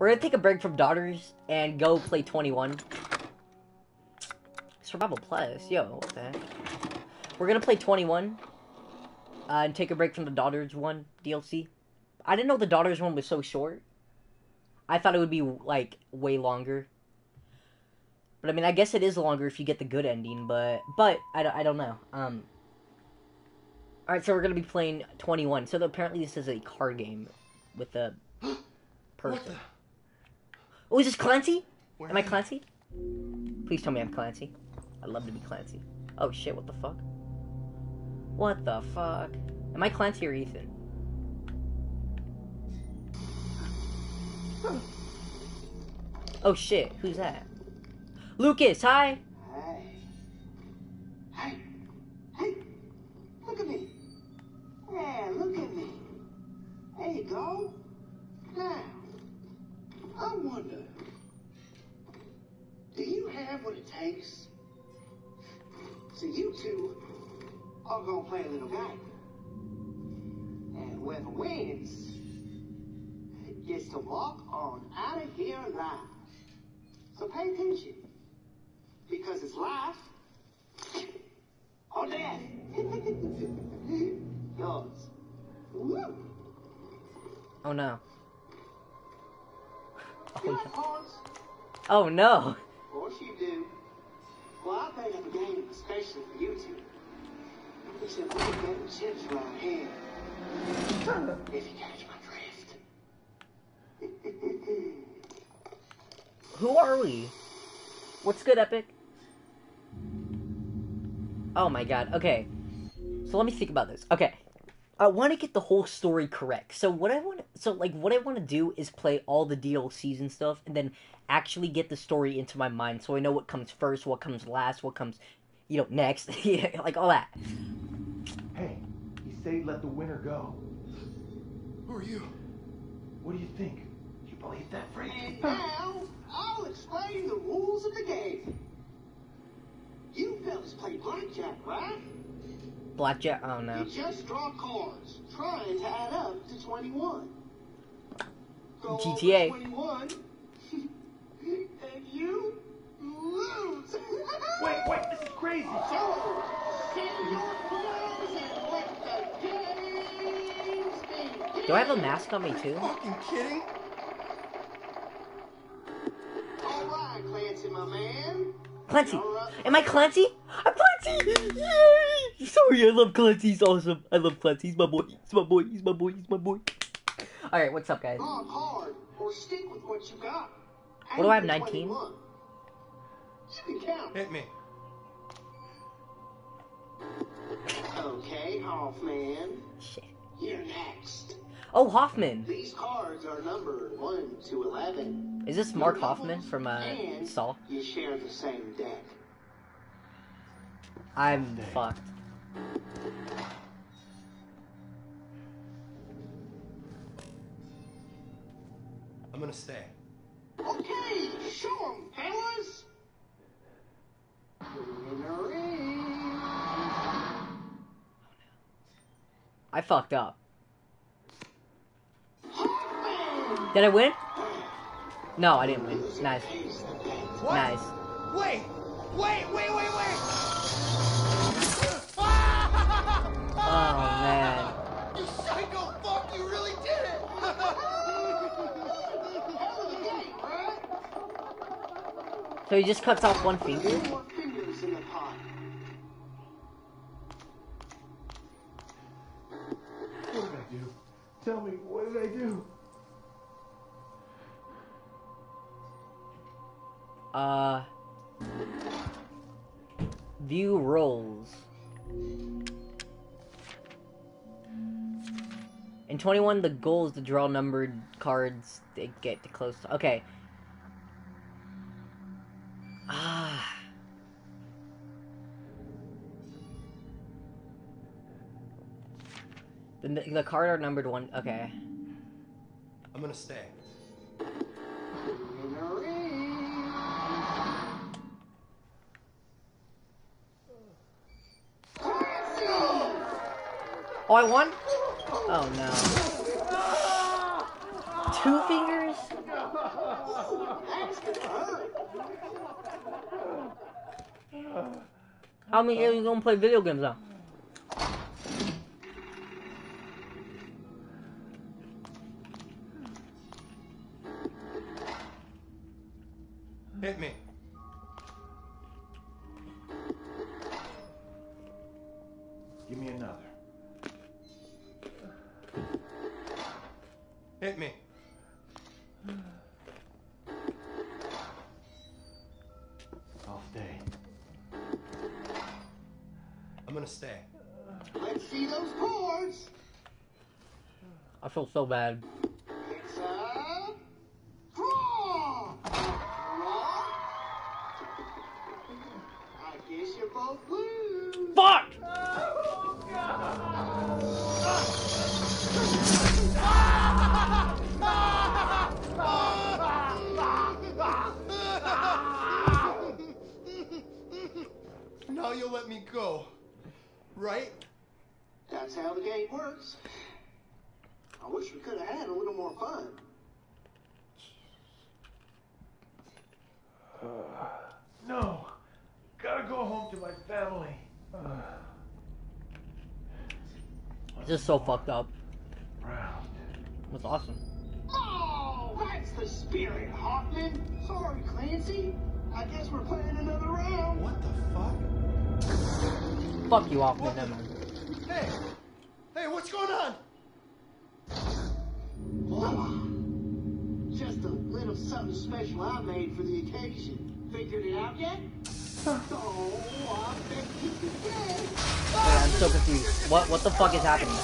We're gonna take a break from Daughters and go play 21. Survival Plus, yo, what the heck? We're gonna play 21 and take a break from the Daughters 1 DLC. I didn't know the Daughters 1 was so short. I thought it would be, like, way longer. But, I mean, I guess it is longer if you get the good ending, but I don't know. Alright, so we're gonna be playing 21. So, apparently this is a card game with a person. Oh, is this Clancy? Am I Clancy? Please tell me I'm Clancy. I'd love to be Clancy. Oh, shit, what the fuck? What the fuck? Am I Clancy or Ethan? Oh, shit, who's that? Lucas, hi! Hi. Hi. Hey, look at me. Yeah, look at me. There you go. Now, I wonder, do you have what it takes? So you two are gonna play a little game. And whoever wins gets to walk on out of here alive. So pay attention. Because it's life or death. Yours. Woo. Oh no. Oh no. Of course you do. Well, I think it's a game especially for you two. We should look at the chips around here. If you catch my drift. Who are we? What's good, Epic? Oh my god, okay. So let me think about this. Okay. I want to get the whole story correct. So what I want to do is play all the DLCs and stuff and then actually get the story into my mind so I know what comes first, what comes last, what comes, you know, next. Yeah, like all that. Hey, he said let the winner go. Who are you? What do you think? You believe that, Frank? And now, I'll explain the rules of the game. You fellas play blackjack, right? Blackjack? Oh no. You just draw cards, trying to add up to 21. Go GTA. Over 21, and you lose. Wait, this is crazy. So, send your clubs and let the games begin. Do I have a mask on me too? Are you fucking kidding? All right, Clancy, my man. Clancy, am I Clancy? I'm Clancy! Yay! Sorry, I love Clancy, he's awesome. I love Clancy, he's my boy, he's my boy, he's my boy, he's my boy. Alright, what's up, guys? Hard or stick with what you got. What do I have, 19? You can count. Hit me. Okay, Hoffman. Shit. You're next. Oh, Hoffman. These cards are numbered 1 to 11. Is this Mark Hoffman from Saul? You share the same deck. I'm fucked. I'm gonna stay. Okay, show them, fellas. I fucked up. Did I win? No, I didn't win. Nice. What? Nice. Wait! Oh, man. You psycho fuck, you really did it! Hell of a day, right? So he just cuts off one finger? Fingers in the pot. What did I do? Tell me, what did I do? View roles. In 21, the goal is to draw numbered cards that get the close. Okay. The card are numbered 1. Okay. I'm gonna stay. Oh, I won? Oh, no. 2 fingers? How many aliens gonna play video games now? Hit me. Give me another. Hit me. I'll stay. I'm gonna stay. Let's see those cords. I feel so bad. It's a draw. I guess you're both blue. Fuck! Now you'll let me go, right? That's how the game works. I wish we could have had a little more fun. No, gotta go home to my family. This is so fucked up. Round. That's awesome. Oh, that's the spirit, Hoffman. Sorry, Clancy. I guess we're playing another round. What the fuck? Fuck you, Hoffman. The... Hey, hey, what's going on? Just a little something special I made for the occasion. Figured it out yet? Oh, I bet you did. Yeah, I'm so confused. What the fuck is happening?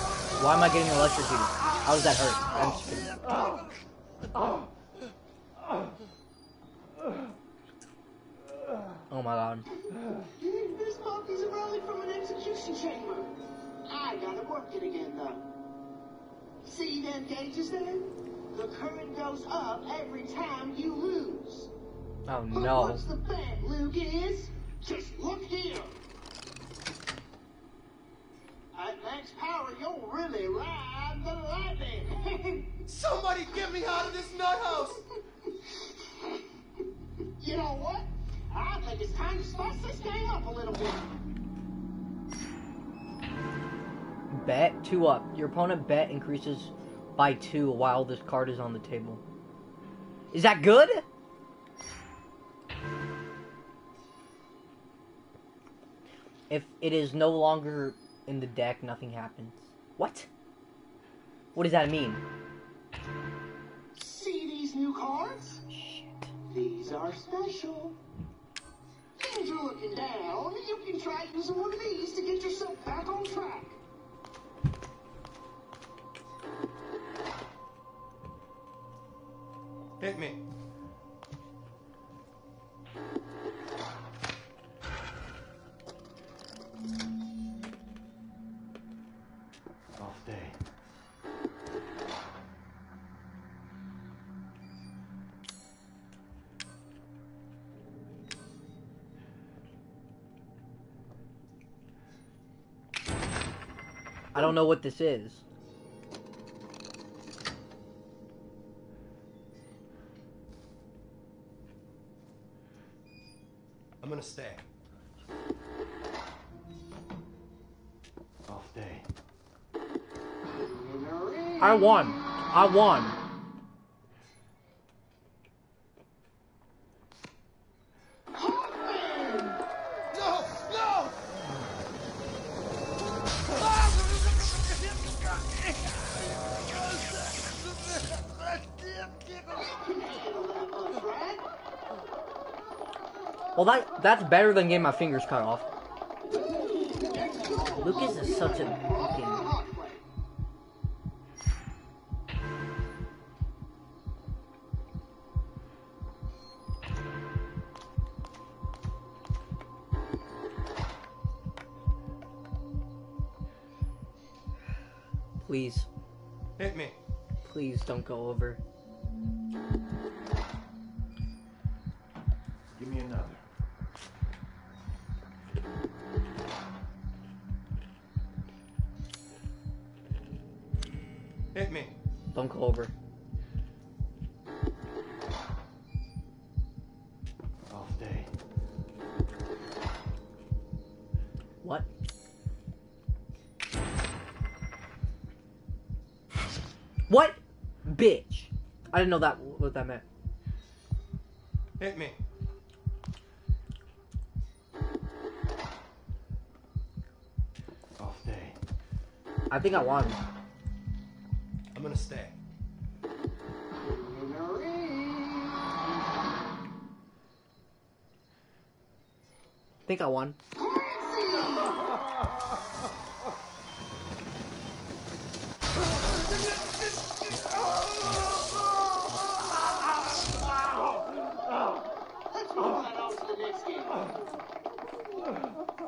Why am I getting electrocuted? How does that hurt? I'm just kidding. Oh my god. This monkey's a rally from an execution chamber. I gotta work it again though. See them gauges there? The current goes up every time you lose. Oh no. What's the bet, Lucas? Just look here. At max power, you'll really ride the lightning. Somebody get me out of this nut house. You know what? I think it's time to spice this game up a little bit. Bet 2 up. Your opponent bet increases by 2 while this card is on the table. Is that good? If it is no longer in the deck, nothing happens. What? What does that mean? See these new cards? Shit. These are special. As you're looking down, you can try using one of these to get yourself back on track. Hit me. I don't know what this is. I'm gonna stay. I'll stay. I won. I won. Well, that's better than getting my fingers cut off. Lucas is such a fucking... Please. Hit me. Please don't go over. Give me another. Hit me. Don't go over. What? Bitch. I didn't know that what that meant. Hit me. Off day. I think I want one. I'm gonna stay. I think I won.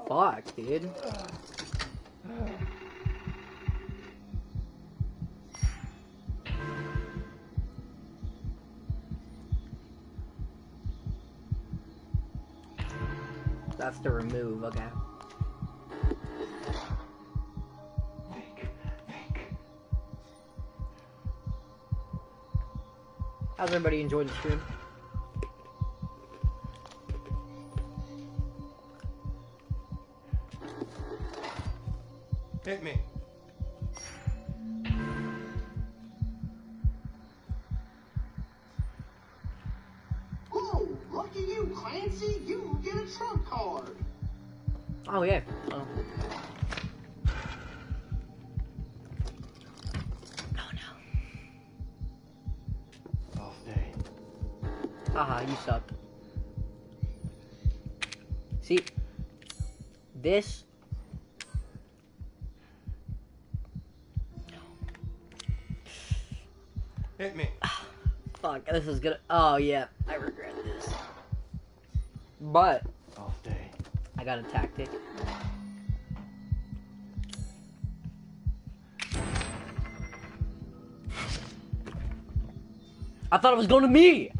Fuck, dude. That's to remove, okay. How's everybody enjoying the stream? Hit me. Whoa, look at you, Clancy. You get a trump card. Oh, yeah. Oh. Oh, no. Off day. Haha, you suck. See? This... Hit me. Fuck, this is gonna. Oh, yeah. I regret this. But. Off day. I got a tactic. I thought it was going to me!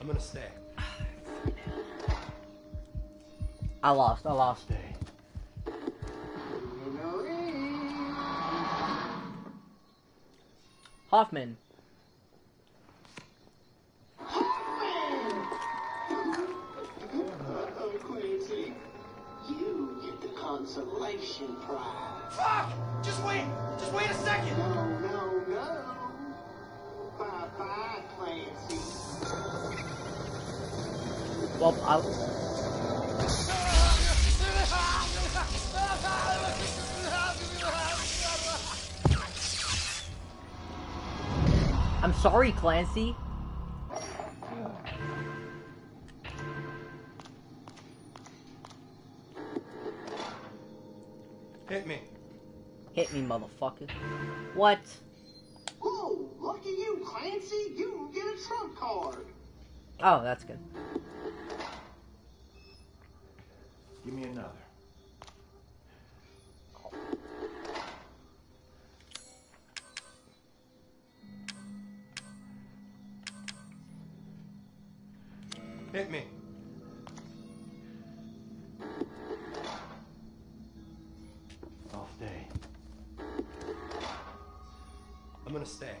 I'm gonna stay. I lost. Day. Hoffman. Clancy, you get the consolation prize. Fuck! Just wait a second. No. Bye, Clancy. Well, I'm sorry, Clancy. Hit me, motherfucker. What? Whoa, lucky you, Clancy. You get a trump card. Oh, that's good. Give me another. Hit me. Off day. I'm gonna stay.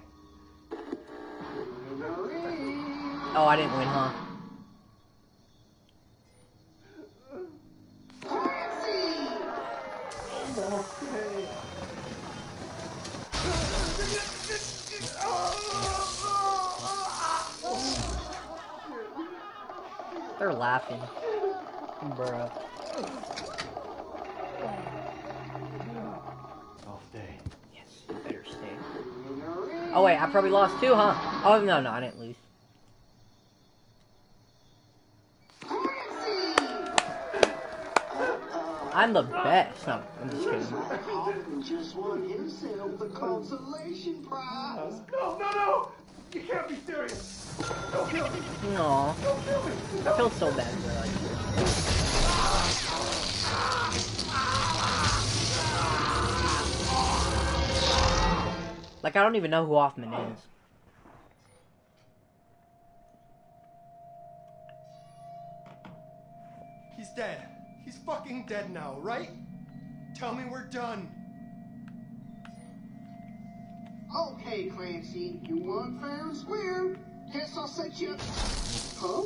Oh, I didn't win, huh? They're laughing. Bruh. Off day. Yes, you better stay. Oh wait, I probably lost too, huh? Oh no, I didn't lose. I'm the best. No, I'm just kidding. Hoffman just won himself the consolation prize. No! You can't be serious! Don't kill me! No. Don't kill me! I feel so bad for like this. Like, I don't even know who Hoffman is. He's dead. He's fucking dead now, right? Tell me we're done. Okay, Clancy, you won fair and square. Guess I'll set you up. Huh?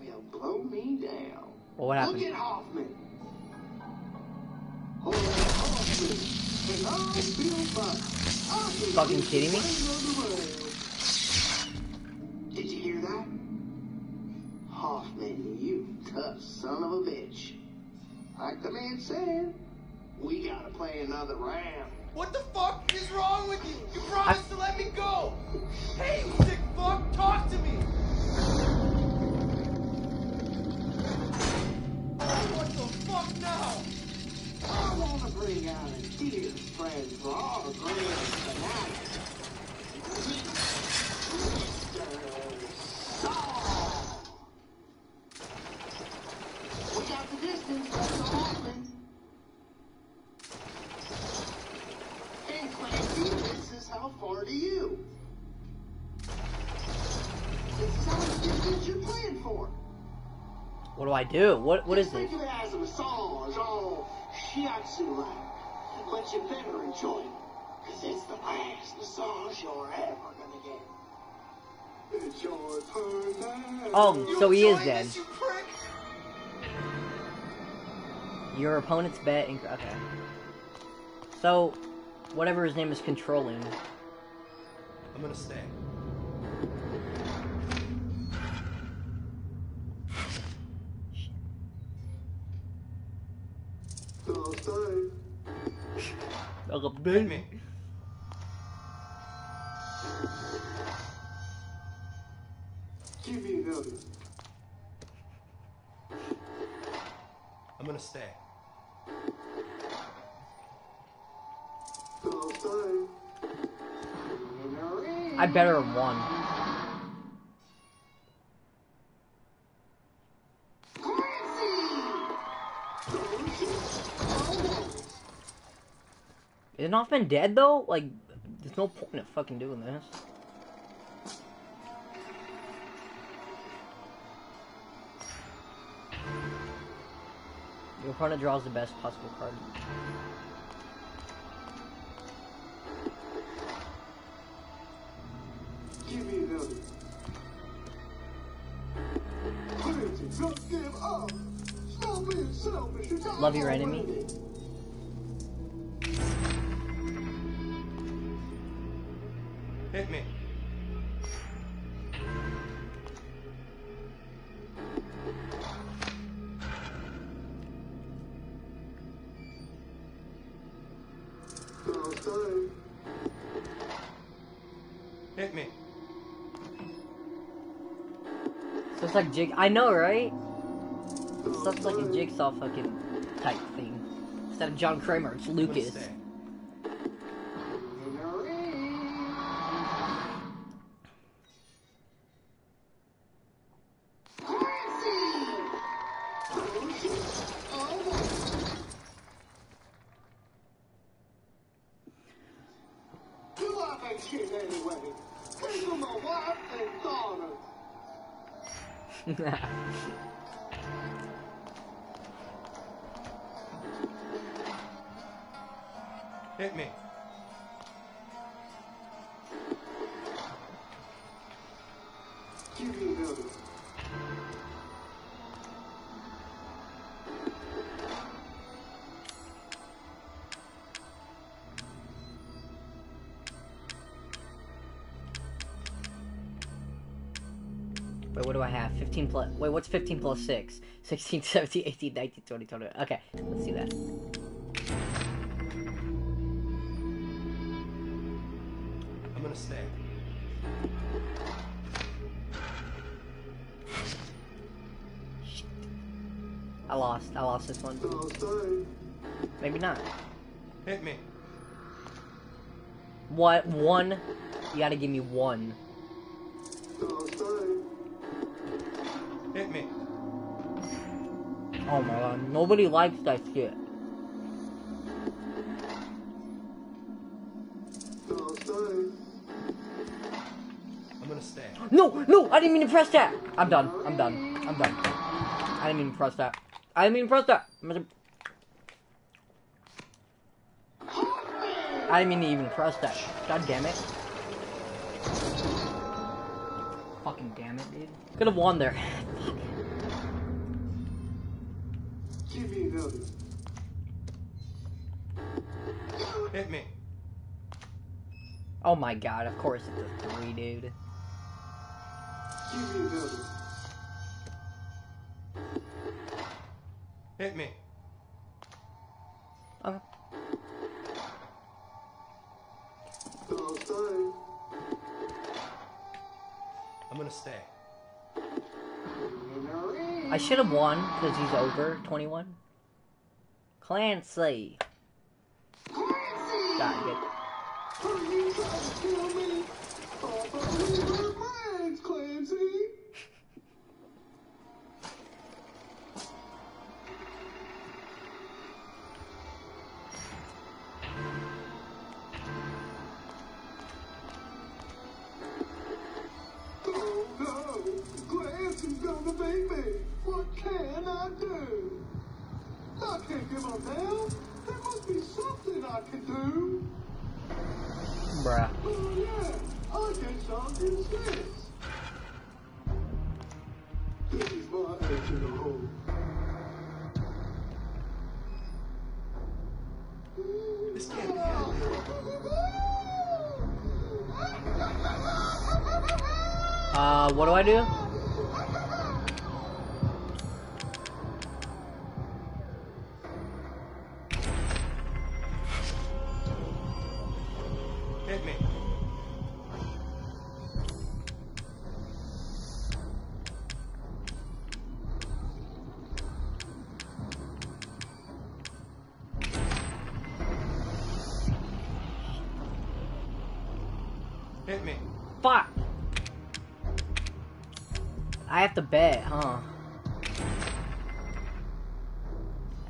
Well, blow me down. Well, what happened? Look at Hoffman. Fucking kidding me? Did you hear that? Hoffman, you tough son of a bitch. Like the man said, we gotta play another round. What the fuck is wrong with you? You promised to let me go. Hey, you sick fuck, talk to me. What the fuck now? I want to bring out a dear friend for all the grand tonight. Mr. Saul. We got the distance, that's what happened. And Clancy, this is how far to you. This is how much distance you're playing for. What do I do? What is this? Think of it as a massage, all shiatsu-like. But you better enjoy it, because it's the last massage you're ever gonna get. It's your turn now. Oh, so he is dead. Your opponent's bet and... okay. So, whatever his name is controlling. I'm gonna stay. Baby. Give me another. I'm gonna stay. I better have won. Is it not been dead though? Like, there's no point in fucking doing this. Your opponent draws the best possible card. Give me another. Don't give up. Stop being selfish. Love your enemy. Hit me. Hit me. So it's like I know, right? So it's like a Jigsaw fucking type thing. Instead of John Kramer, it's Lucas. Hit me. Give me another. Wait, what do I have? 15 plus... wait, what's 15 plus 6? 16, 17, 18, 19, 20, 21. Okay, let's do that. Stay. I lost this one. Maybe not. Hit me. What? One? You gotta give me one. Hit me. Oh my god, nobody likes that shit. No, no, I didn't mean to press that. I'm done. I didn't mean to press that. I didn't mean to even press that. God damn it. Fucking damn it, dude. Could have won there. Fuck. Give me another. Hit me. Oh my god, of course it's a 3, dude. Hit me. Okay. I'm gonna stay. I should have won, because he's over 21. Clancy! Got it. What do I do? Hit me. Hit me. Fuck. I have to bet, huh?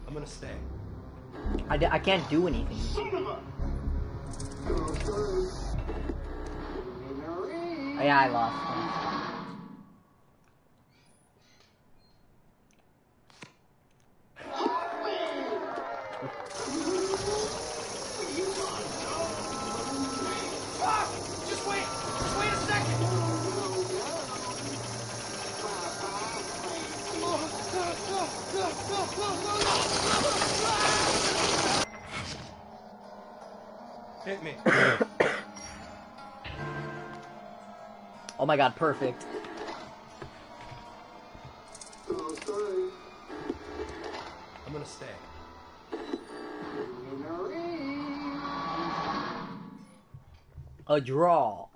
I'm gonna stay. I can't do anything. Oh, yeah, I lost. Hit me. Oh my god, perfect. I'm gonna stay. A draw.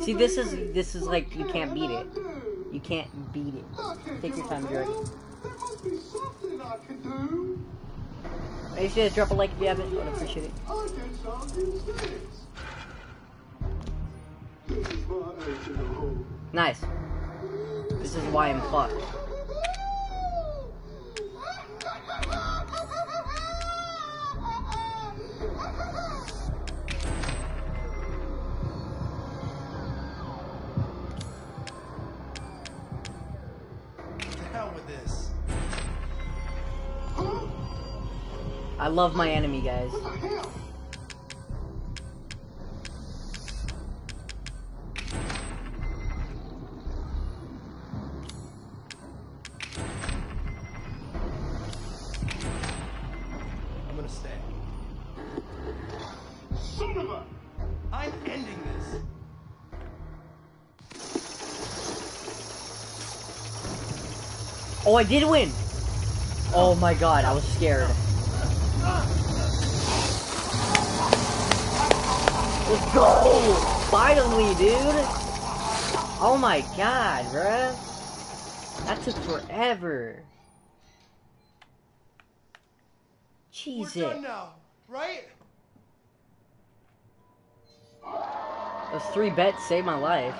See, this is like, you can't beat it. You can't beat it. Take your time, Jared. Make sure to drop a like if you haven't. I would appreciate it. Nice. This is why I'm fucked. I love my enemy, guys. What the hell? I'm gonna stay. Son of a! I'm ending this. Oh, I did win. Oh my god, I was scared. Let's go! Finally, dude! Oh my god, bruh! That took forever! Jeez it! We're done now, right? Those 3 bets saved my life.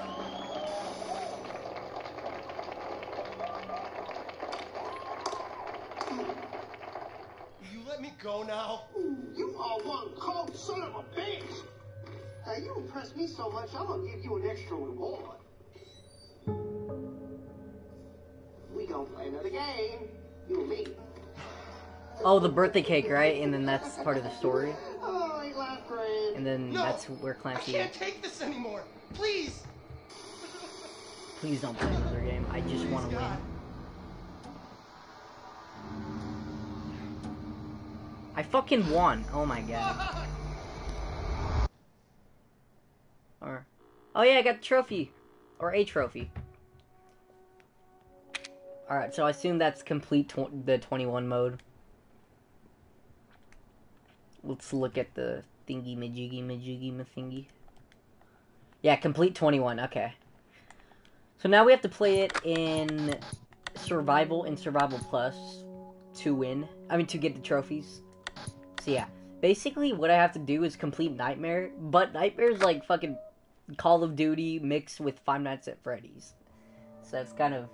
You let me go now? You are one cold son of a bitch! You impressed me so much, I'm gonna give you an extra reward. We gonna play another game. You and me. Oh, the birthday cake, right? And then that's part of the story. Oh, he laughed, Brian. And then no, that's where Clancy... I can't take this anymore! Please! Please don't play another game. I just want to win. I fucking won. Oh my god. Or... oh yeah, I got the trophy. Or a trophy. Alright, so I assume that's complete the 21 mode. Let's look at the thingy-majiggy-majiggy-ma-thingy. Yeah, complete 21, okay. So now we have to play it in Survival and Survival Plus to win. I mean, to get the trophies. So yeah, basically what I have to do is complete Nightmare, but Nightmare's like fucking Call of Duty mixed with Five Nights at Freddy's. So that's kind of...